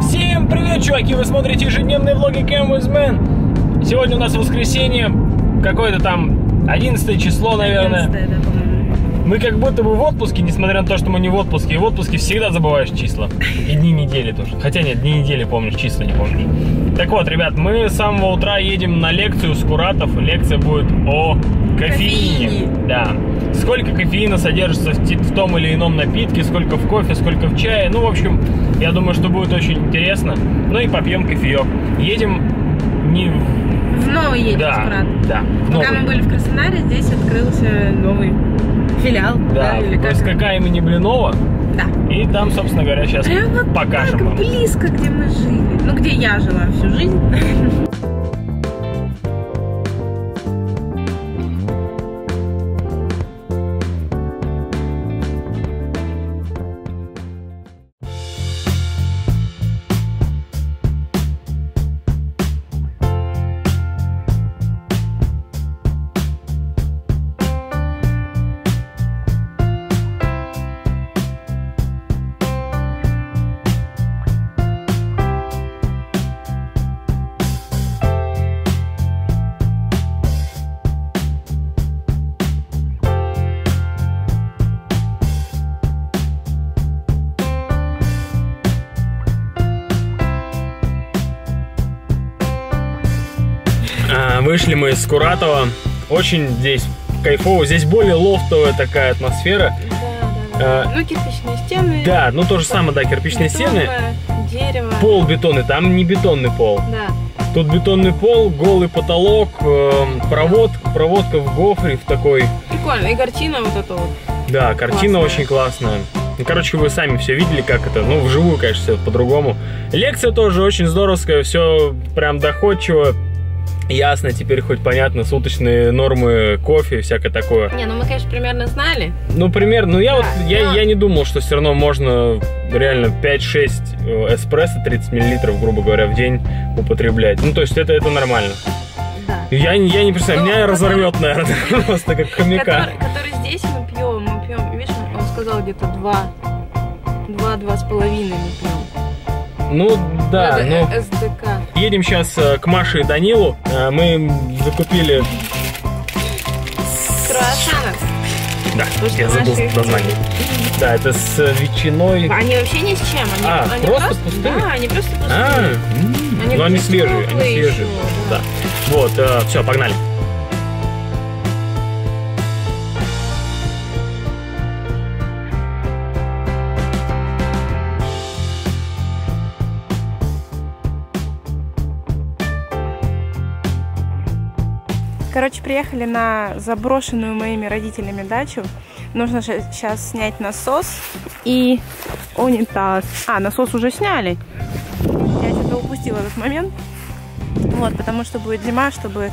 Всем привет, чуваки! Вы смотрите ежедневные влоги Кэм Виз Мэн. Сегодня у нас воскресенье, какое-то там 11 число, наверное. 11, да, мы как будто бы в отпуске, несмотря на то, что мы не в отпуске. И в отпуске всегда забываешь числа. И дни недели тоже. Хотя нет, дни недели помнишь, числа не помнишь. Так вот, ребят, мы с самого утра едем на лекцию Скуратов. Лекция будет о кофеине. Да. Сколько кофеина содержится в том или ином напитке, сколько в кофе, сколько в чае. Ну, в общем, я думаю, что будет очень интересно. Ну и попьем кофеек. Едем не в... новый едем, да, Скурат. Да. Пока мы были в Краснодаре, здесь открылся новый филиал. Да, да, СКК имени Блинова. Да. И там, собственно говоря, сейчас прямо покажем так вам. Близко, где мы жили. Ну, где я жила всю жизнь. Вышли мы из Скуратова. Очень здесь кайфово. Здесь более лофтовая такая атмосфера. Да, да, да. Ну, кирпичные стены. Да, ну то же самое, да, кирпичные стены. Дерево. Пол бетонный, там не бетонный пол. Да. Тут бетонный пол, голый потолок, проводка в гофре в такой. Прикольно, и картина вот эта вот. Да, картина классная. Очень классная. Ну, короче, вы сами все видели, как это. Ну, вживую, конечно, по-другому. Лекция тоже очень здоровская, все прям доходчиво. Ясно, теперь хоть понятно, суточные нормы кофе и всякое такое. Не, ну мы, конечно, примерно знали. Ну, примерно, ну я да, вот, но... я не думал, что все равно можно реально 5-6 эспрессо 30 мл, грубо говоря, в день употреблять. Ну, то есть это нормально. Да. Я не представляю, ну, меня разорвет, наверное, просто как хомяка. Который здесь мы пьем, видишь, он сказал где-то 2-2,5 мы пьем. Ну да, ну, СДК. Едем сейчас к Маше и Данилу. Мы закупили круассаны. Да, я забыл название. Да, это с ветчиной. Они вообще ни с чем. Они просто пустые? Да, они просто пустые. Но они свежие, Да. Вот, все, погнали. Короче, приехали на заброшенную моими родителями дачу. Нужно сейчас снять насос и унитаз. А, насос уже сняли. Я что-то упустила этот момент. Вот, потому что будет зима, чтобы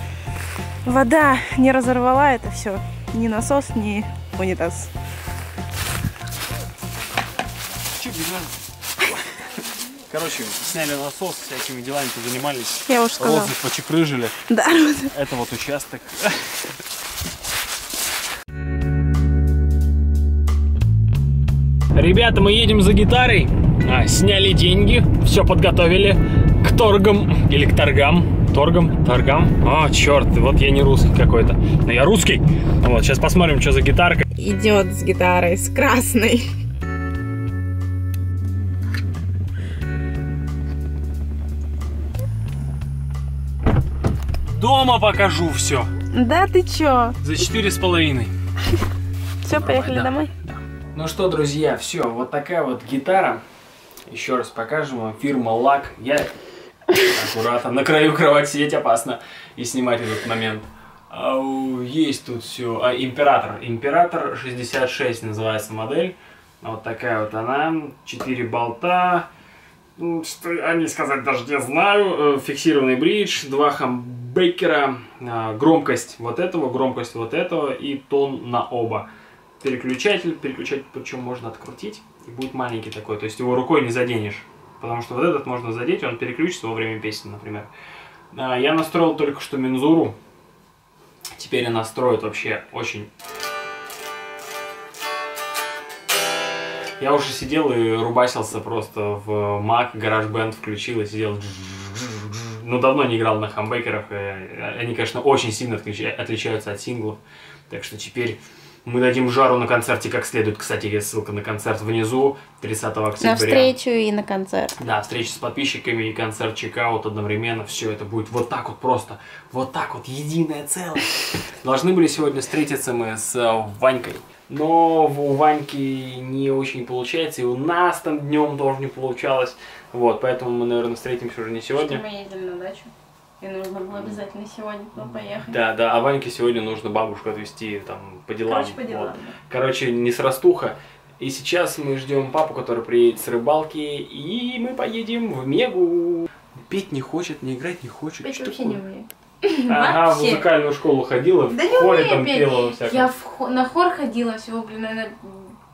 вода не разорвала это все. Ни насос, ни унитаз. Короче, сняли насос, всякими делами занимались. Я уже сказала. Розы почекрыжили. Да. Это вот участок. Ребята, мы едем за гитарой. Сняли деньги, все подготовили к торгам или к торгам. Торгам. А, черт, вот я не русский какой-то. Но я русский. Вот, сейчас посмотрим, что за гитарка. Идет с гитарой, с красной. Дома покажу все. Да ты чё? За 4,5. Все, поехали домой. Ну что, друзья, все, вот такая вот гитара. Еще раз покажем вам. Фирма Лак. Я аккуратно на краю кровати сидеть опасно и снимать этот момент. Есть тут все. Император. Император 66 называется модель. Вот такая вот она. 4 болта. Что они сказать даже не знаю. Фиксированный бридж. 2 хамбургера. Бейкера, громкость вот этого и тон на оба. Переключатель причем можно открутить, и будет маленький такой, то есть его рукой не заденешь, потому что вот этот можно задеть, он переключится во время песни, например. Я настроил только что мензуру, теперь она строит вообще очень... Я уже сидел и рубасился просто в Mac, GarageBand включил и сидел. Ну, давно не играл на хамбекерах. Они, конечно, очень сильно отличаются от синглов. Так что теперь мы дадим жару на концерте как следует. Кстати, есть ссылка на концерт внизу, 30 октября. На встречу и на концерт. Да, встреча с подписчиками и концерт Checkout одновременно. Все это будет вот так вот просто. Вот так вот, единое целое. Должны были сегодня встретиться мы с Ванькой. Но у Ваньки не очень получается, и у нас там днем тоже не получалось. Вот, поэтому мы, наверное, встретимся уже не сегодня. Мы едем на дачу, и нужно было обязательно сегодня поехать. Да, да, а Ваньке сегодня нужно бабушку отвезти там по делам. Короче, по делам. Вот. Короче, не срастуха. И сейчас мы ждем папу, который приедет с рыбалки, и мы поедем в Мегу. Петь не хочет, не играть не хочет. Петь вообще не умеет. Она в музыкальную школу ходила, да, в хоре там пела всякое. Я на хор ходила всего, блин, наверное,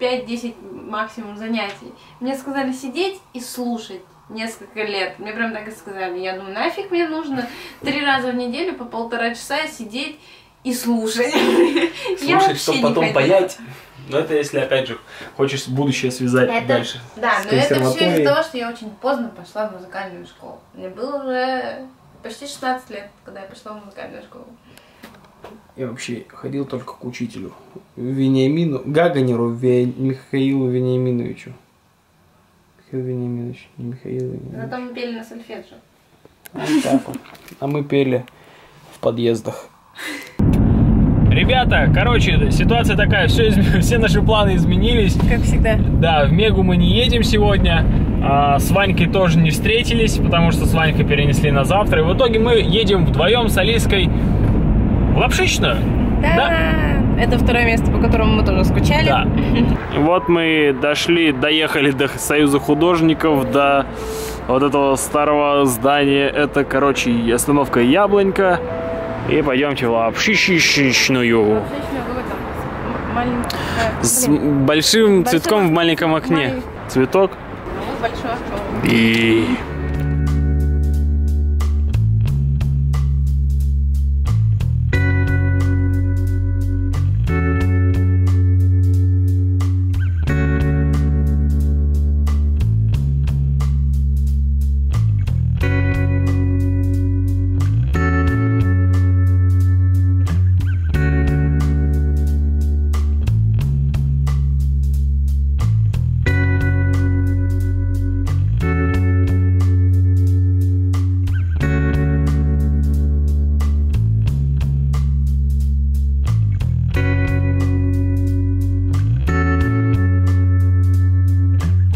5-10 максимум занятий. Мне сказали сидеть и слушать несколько лет. Мне прям так и сказали. Я думаю, нафиг мне нужно 3 раза в неделю по 1,5 часа сидеть и слушать. Слушать, чтобы потом паять. Но это если, опять же, хочешь будущее связать это, дальше. Да, но это все из-за того, что я очень поздно пошла в музыкальную школу. Мне было уже... Почти 16 лет, когда я пошла в музыкальную школу. Я вообще ходил только к учителю. Вениамину, Гаганеру, Михаилу Вениаминовичу. Михаил Вениаминович, не Михаил Вениаминович. Зато мы пели на сольфеджио. Вот так вот. А мы пели в подъездах. Ребята, короче, ситуация такая, все наши планы изменились. Как всегда. Да, в Мегу мы не едем сегодня, с Ванькой тоже не встретились, потому что с Ванькой перенесли на завтра. И в итоге мы едем вдвоем с Алиской в Лапшичн. Да, это второе место, по которому мы тоже скучали. Да. Вот мы дошли, доехали до Союза художников, до вот этого старого здания. Это, короче, остановка Яблонка. И пойдемте в Лапшичную. С большим цветком в маленьком окне. Цветок. И...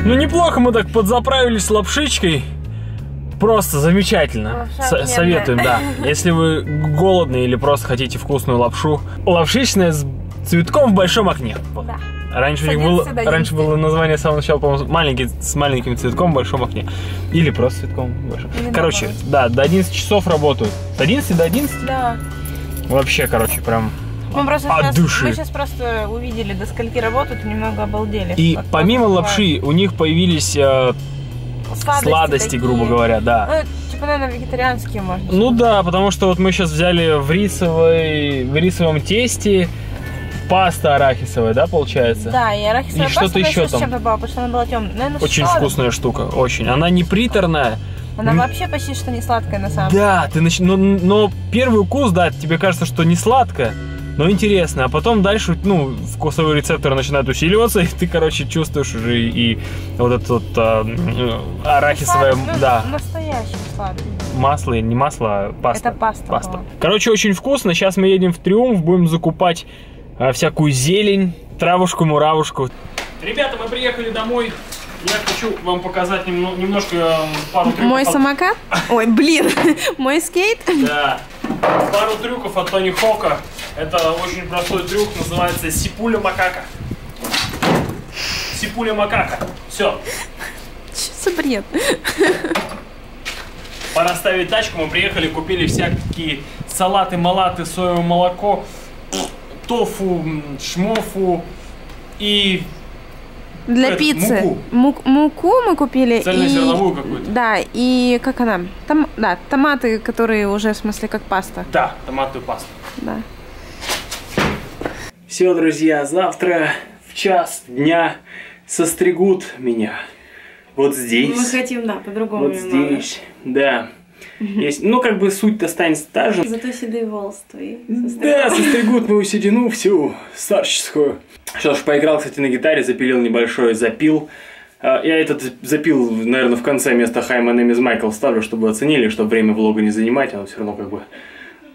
Ну, неплохо мы так подзаправились лапшичкой. Просто замечательно. Советуем, да. Если вы голодны или просто хотите вкусную лапшу. Лапшичная с цветком в большом окне. Да. Раньше было название с самого начала, по-моему, с маленьким цветком в большом окне. Или просто цветком в большом. Короче, да, до 11 часов работают. С 11 до 11? Да. Вообще, короче, прям... Мы сейчас просто увидели, до скольки работают, немного обалдели. И помимо лапши у них появились сладости грубо говоря, да. Ну, типа, наверное, вегетарианские можно сказать. Ну да, потому что вот мы сейчас взяли в рисовом тесте паста арахисовая, да, получается? Да, и арахисовая паста. И что-то еще там. Потому что она была темная. Наверное, очень вкусная штука, очень. Она не приторная. Она вообще почти что не сладкая на самом деле. Да, ты но первый укус, да, тебе кажется, что не сладкая. Но интересно, а потом дальше, ну, вкусовые рецепторы начинают усиливаться, и ты, короче, чувствуешь уже и вот это вот арахисовое, да. Настоящий сладкий. Масло, не масло, а паста. Это паста. Короче, очень вкусно. Сейчас мы едем в Триумф, будем закупать всякую зелень, травушку, муравушку. Ребята, мы приехали домой. Я хочу вам показать немножко пару трюков. Мой самокат? Ой, блин, мой скейт? Да. Пару трюков от Тони Хока. Это очень простой трюк, называется Сипуля Макака. Сипуля Макака. Все. Что за бред? Пора ставить тачку. Мы приехали, купили всякие салаты, малаты, соевое молоко, тофу, шмофу и... Для пиццы. Муку мы купили. Цельнозерновую какую-то. Да, и как она? Да, томаты, которые уже, в смысле, как паста. Да, томатную пасту. Да. Все, друзья, завтра в 1:00 дня состригут меня. Вот здесь. Мы хотим, да, по-другому. Вот здесь, да. Есть, ну, как бы суть-то останется та же. Зато седые волосы твои. Да, состригут мою седину всю старческую. Сейчас поиграл, кстати, на гитаре, запилил небольшой запил. Я этот запил, наверное, в конце вместо Hi, My Name is Michael ставлю, чтобы оценили, чтобы время влога не занимать, оно все равно как бы...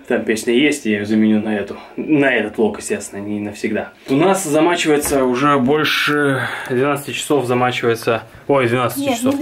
Там песня есть, я ее заменю на эту. На этот влог, естественно, не навсегда. У нас замачивается уже больше 12 часов замачивается... Ой, 12 часов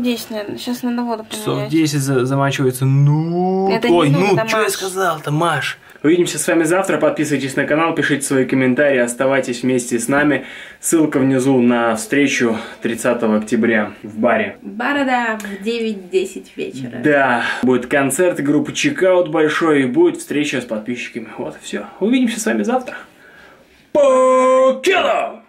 10, наверное. Сейчас надо воду поменять. Часов 10 замачивается. Ну... Это ой, ну, что я сказал-то, Маш? Увидимся с вами завтра. Подписывайтесь на канал, пишите свои комментарии, оставайтесь вместе с нами. Ссылка внизу на встречу 30 октября в баре. Борода в 9-10 вечера. Да, будет концерт группы Checkout большой и будет встреча с подписчиками. Вот и все. Увидимся с вами завтра. Покеда!